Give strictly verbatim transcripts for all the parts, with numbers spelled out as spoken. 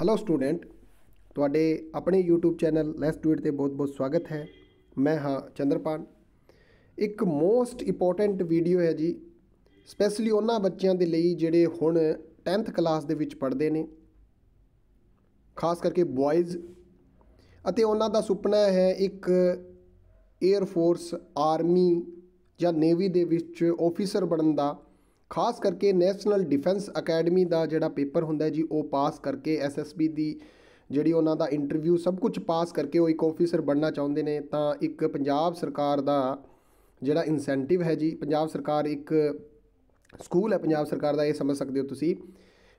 Hello student, तुहाडे अपने YouTube channel let's do it ते बहुत बहुत स्वागत है। मैं हाँ चंद्रपान। एक मोस्ट इंपोर्टेंट वीडियो है जी, स्पैशली उन्होंने बच्चों के लिए जिहड़े हुण टेंथ क्लास दे विच पढ़ते हैं, खास करके बॉयज़, अते उन्हों दा सुपना है एक एयरफोर्स, आर्मी या नेवी दे विच ऑफिसर बनन दा। खास करके नैशनल डिफेंस अकैडमी का जोड़ा पेपर होंगे जी, वो पास करके एस एस बी की जी उन्होंने इंटरव्यू सब कुछ पास करके वो एक ऑफिसर बनना चाहते हैं। तो एक पंजाब सरकार का जोड़ा इंसेंटिव है जी, पंजाब सरकार एक स्कूल है, पंजाब सरकार का ये समझ सकते हो तुसी,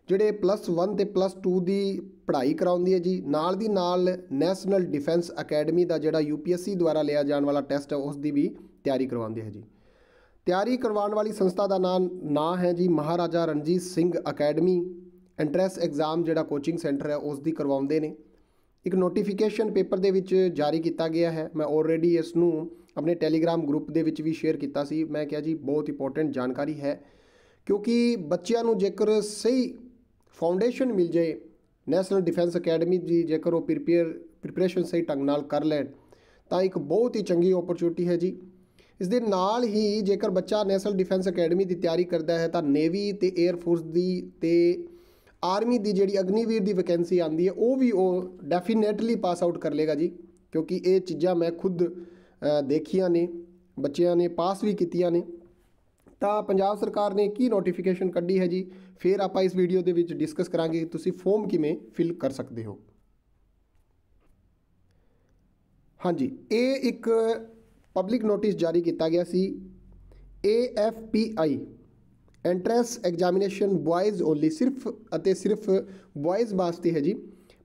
जोड़े प्लस वन तो प्लस टू की पढ़ाई कराती है जी। नाल दी नाल नैशनल डिफेंस अकैडमी का जोड़ा यू पी एस सी द्वारा लिया जाने वाला टैसट है, उसकी भी तैयारी करवाती है जी। तैयारी करवाने वाली संस्था का नाम ना है जी Maharaja Ranjit Singh academy entrance exam, जोड़ा कोचिंग सेंटर है उसकी करवाते हैं। एक नोटिफिकेशन पेपर दे विच जारी किया गया है, मैं ऑलरेडी इसनू अपने टैलीग्राम ग्रुप दे विच भी शेयर किया सी। मैं क्या जी बहुत इंपोर्टेंट जानकारी है, क्योंकि बच्चों को जेकर सही फाउंडेशन मिल जाए नैशनल डिफेंस अकैडमी की, जेकर वो प्रिपेयर प्रिपेरेशन सही ढंग नाल कर लैन, तो एक बहुत ही चंगी ओपरचुनिटी है जी। इस दे नाल ही जेकर बच्चा नैशनल डिफेंस अकैडमी की तैयारी करता है तो नेवी तो एयरफोर्स की तो आर्मी की जी अग्निवीर की वैकेंसी आती है, वो भी वो डेफिनेटली पास आउट कर लेगा जी। क्योंकि ये चीज़ा मैं खुद देखिया ने, बच्चों ने पास भी कितिया ने। तो पंजाब सरकार ने की नोटिफिकेशन कढ़ी है जी, फिर आप इस वीडियो के विच डिस्कस करांगे तुसी फॉर्म किवें फिल कर सकते हो। हाँ जी, ये एक पब्लिक नोटिस जारी किया गया सी, A F P I entrance examination boys only, सिर्फ अते सिर्फ बॉयज़ वास्ते है जी।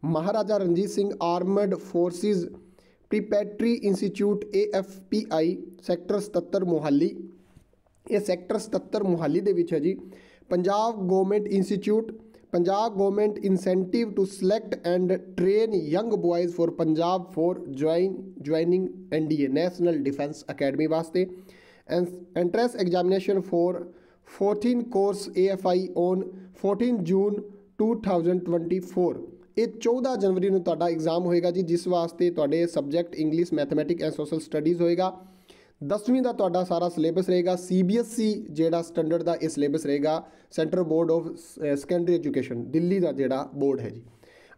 Maharaja Ranjit Singh armed forces preparatory institute A F P I sector सतहत्तर मोहाली, ये सैक्टर सतहत्तर मोहाली दे विच है जी। Punjab government institute, Punjab government incentive to select and train young boys for Punjab for join joining N D A national defence academy वास्ते entrance examination for fourteen course A F I on fourteen June two thousand twenty four. ये चौदह जनवरी में तुहाडा exam होएगा जी, जिस वास्ते तुहाडे subject English, mathematic and social studies होएगा। दसवीं का तुहाडा सारा सिलेबस रहेगा सी बी एस ई जोड़ा स्टैंडर्ड का, यह सिलेबस रहेगा central board of secondary education Delhi का जोड़ा बोर्ड है जी।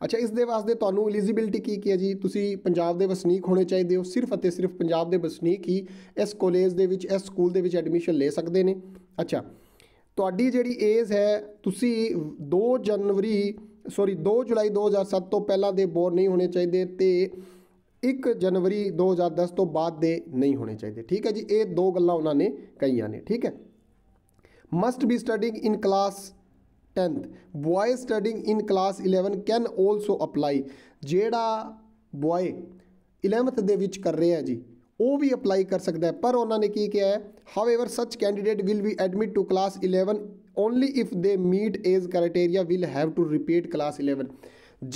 अच्छा, इस दे वास्ते तुहानू एलिजिबिलिटी की की है जी, तुसी पंजाब दे वसनीक होने चाहिए हो, सिर्फ अते सिर्फ पंजाब दे वसनीक ही इस कॉलेज दे विच, इस स्कूल दे विच एडमिशन ले सकते हैं। अच्छा, तुहाडी जिहड़ी एज है, तुसी दो जनवरी सॉरी दो जुलाई दो हज़ार सत्त तो पहला दे बोर्ड नहीं होने चाहिए, तो एक जनवरी दो हज़ार दस तो बाद दे नहीं होने चाहिए। ठीक है जी, ये दो गल्लां उन्होंने कही ने। ठीक है, must be studying in class tenth, boy studying in class eleven can also apply. जेड़ा बॉय इलेवंथ दे विच कर रहे हैं जी, वो भी अपलाई कर सकता है, पर उन्होंने की क्या है, however such candidate will be admit to class eleven only if they meet age criteria will have to repeat class eleven.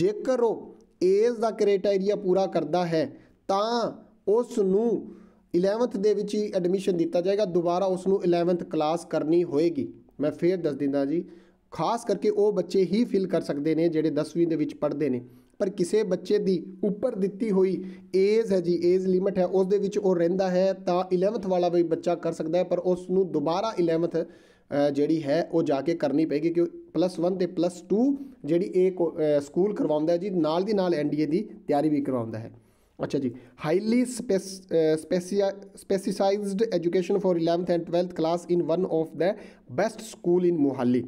जेकर वो एज का क्राइटेरिया पूरा करता है तो उसनू इलेवंथ दे विच ही एडमिशन दिता जाएगा, दोबारा उसनू इलेवंथ क्लास करनी होएगी। मैं फिर दस दिंदा जी, खास करके वो बच्चे ही फिल कर सकते हैं जेडे दसवीं दे विच पढ़ते हैं, पर किसी बच्चे की उपर दिती हुई एज है जी, एज लिमिट है, उस दे विच वो रहिंदा है तो इलेवंथ वाला भी बच्चा कर सकता है, पर उसनू दोबारा इलेवंथ जिहड़ी है वो जाके करनी पेगी। क्यों प्लस वन तो प्लस टू जिहड़ी एक स्कूल करवाउंदा है जी, नाल दी नाल एन डी ए की तैयारी भी करवाउंदा है। अच्छा जी, highly स्पेसिसाइज्ड education for eleventh and twelfth class in one of the best school in Mohali,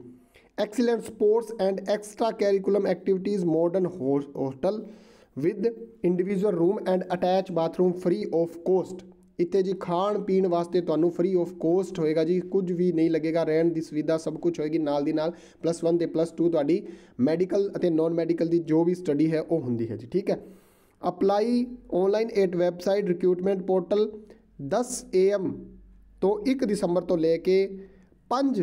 excellent sports and extra curriculum activities, modern hostel with individual room and attach bathroom free of cost. इतने जी खाण पीण वास्ते तुहानू free of coast होएगा जी, कुछ भी नहीं लगेगा, रहन की सुविधा सब कुछ होएगी। नाल दी नाल प्लस वन तो प्लस टू तुहाडी मैडिकल अते नॉन मैडिकल की जो भी स्टडी है वो हुंदी है जी। ठीक है, apply online at website recruitment portal दस ए एम तो एक दिसंबर तो लेके पाँच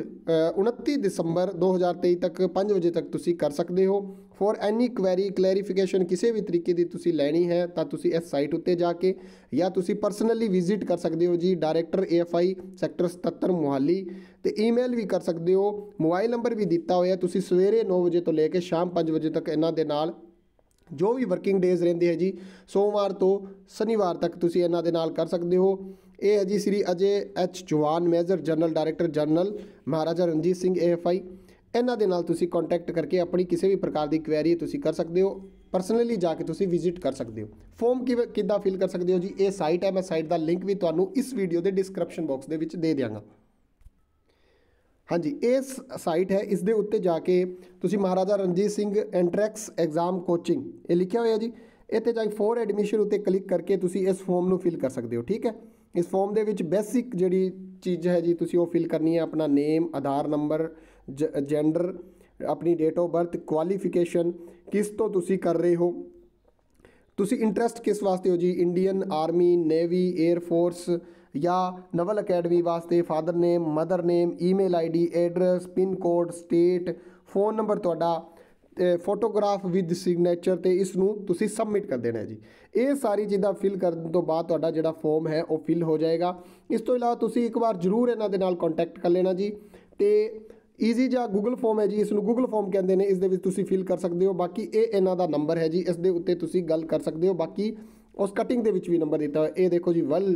उनतीस दिसंबर दो हज़ार तेई तक पाँच बजे तक तुसी कर सकते हो। फॉर एनी क्वेरी क्लैरीफिकेशन किसी भी तरीके की तुसी लैनी है तो तुसी इस साइट उत्ते जाके या तुसी परसनली विजिट कर सकते हो जी director A F I sector सतहत्तर मोहाली, तो ईमेल भी कर सकते हो। मोबाइल नंबर भी दिता होया, तुसी सवेरे नौ बजे तो लेके शाम पाँच बजे तक इन्हां दे नाल जो भी वर्किंग डेज़ रहते हैं जी सोमवार तो शनिवार तक तुसी इन्हां दे नाल कर सकते हो। ये है जी Shri Ajay H Jawan major general director general Maharaja Ranjit Singh A F I, इन्हां दे नाल तुसी कॉन्टैक्ट करके अपनी किसी भी प्रकार की क्वैरी तुसी कर सकते हो, परसनली जाके तुसी विजिट कर सकते हो। फॉर्म कि किद्दां फिल कर सकते हो जी, ये साइट है, मैं साइट का लिंक भी तुहानूं इस वीडियो के डिस्क्रिप्शन बॉक्स दे विच दे दिआंगा। हाँ जी, ये साइट है, इस दे उत्ते जाके तुसी Maharaja Ranjit Singh entrance exam coaching ये लिखा हुआ जी, इतने जाके फॉर एडमिशन उत्ते क्लिक करके तुसी इस फॉर्म को फिल कर सकते हो। ठीक है, इस फॉर्म दे विच बेसिक जी चीज़ है जी तुसी वो फिल करनी है, अपना नेम, आधार नंबर, ज जेंडर, अपनी डेट ऑफ बर्थ, क्वालिफिकेशन किस तो तुसी कर रहे हो, तुसी इंटरेस्ट किस वास्ते हो जी, इंडियन आर्मी, नेवी, एयरफोर्स या नवल अकेडमी वास्ते, father name, mother name, email ID, address, pin code, state, phone number तुहाडा, फोटोग्राफ विद सिग्नेचर, तो इसनूं तुसी सबमिट कर देना है जी। ये सारी चीज़ां फिल करने तो बाद तुहाडा जिहड़ा फॉर्म है वो फिल हो जाएगा। इस तो इलावा तुसी एक बार जरूर इन्हां दे नाल कॉन्टैक्ट कर लेना जी। तो ईजी जा गूगल फॉर्म है जी, इसनूं गूगल फॉर्म कहते हैं, इस दे विच तुसी फिल कर सकते हो। बाकी ये इन्हां दा नंबर है जी, इस दे उत्ते तुसी गल कर सकते हो। बाकी उस कटिंग दे विच भी नंबर दिता है, ये देखो जी, वल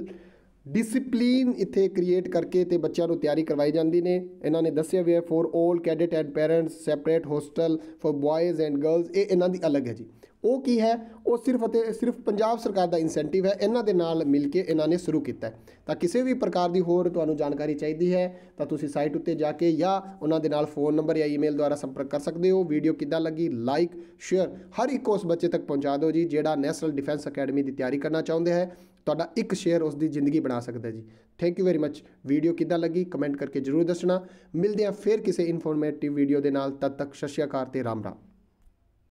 डिसिप्लीन इत्थे क्रिएट करके तो बच्चों को तैयारी करवाई जाती ने। इन्होंने दसिया हुआ है for all cadet and parents separate hostel for boys and girls, ये इन्हों की अलग है जी। वो की है, वो सिर्फ सिर्फ पंजाब सरकार का इंसेंटिव है, इन्हों के नाल मिल के इन्होंने शुरू किया। तो किसी भी प्रकार की होर तुहानूं जानकारी चाहिए है तो तुसी साइट उत्ते जाके या उन्हों के नाल फोन नंबर या ईमेल द्वारा संपर्क कर सकते हो। वीडियो किद्दां लगी लाइक शेयर हर एक उस बच्चे तक पहुँचा दो जी जिहड़ा नैशनल डिफेंस अकैडमी की तैयारी करना चाहते हैं। तुहाडा एक शेयर उसकी जिंदगी बना सकता है जी। Thank you very much. Video किद्दां लगी कमेंट करके जरूर दसना। मिलते हैं फिर किसी इन्फॉर्मेटिव वीडियो के नाल, तद तक सत श्री अकाल ते राम राम।